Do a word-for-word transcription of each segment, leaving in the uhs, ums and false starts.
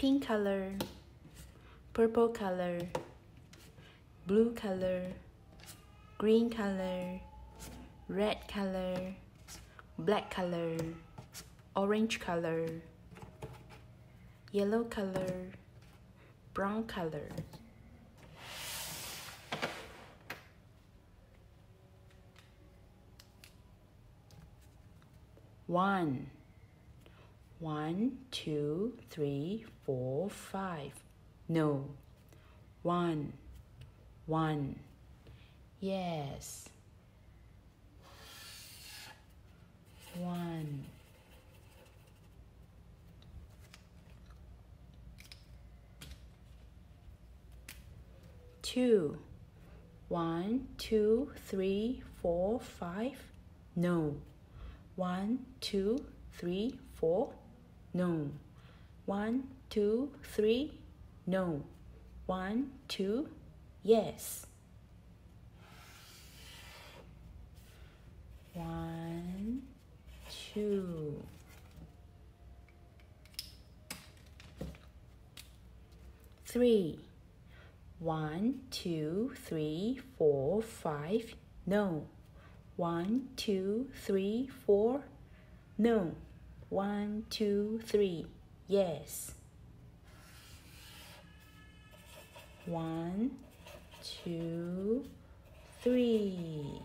pink color, purple color, blue color, green color, red color, black color, orange color, yellow color, brown color. One, one, two, three, four, five. No. One, one. Yes. One. Two. One, two, three, four, five. No. One, two, three, four, no. One, two, three, no. One, two, yes. One, two. Three. One, two, three, four, five, no. One, two, three, four, no. One, two, three, yes. One, two, three.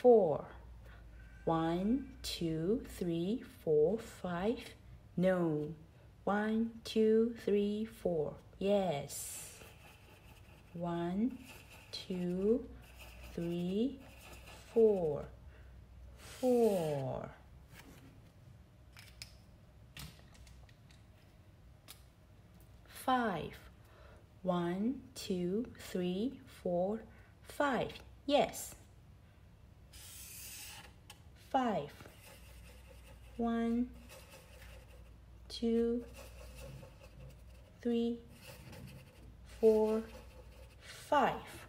Four. One, two, three, four, five, no. One, two, three, four, yes. One, two, three, four, four. Five. One, two, three, four, five. Yes. Five. One, two, three, four, five.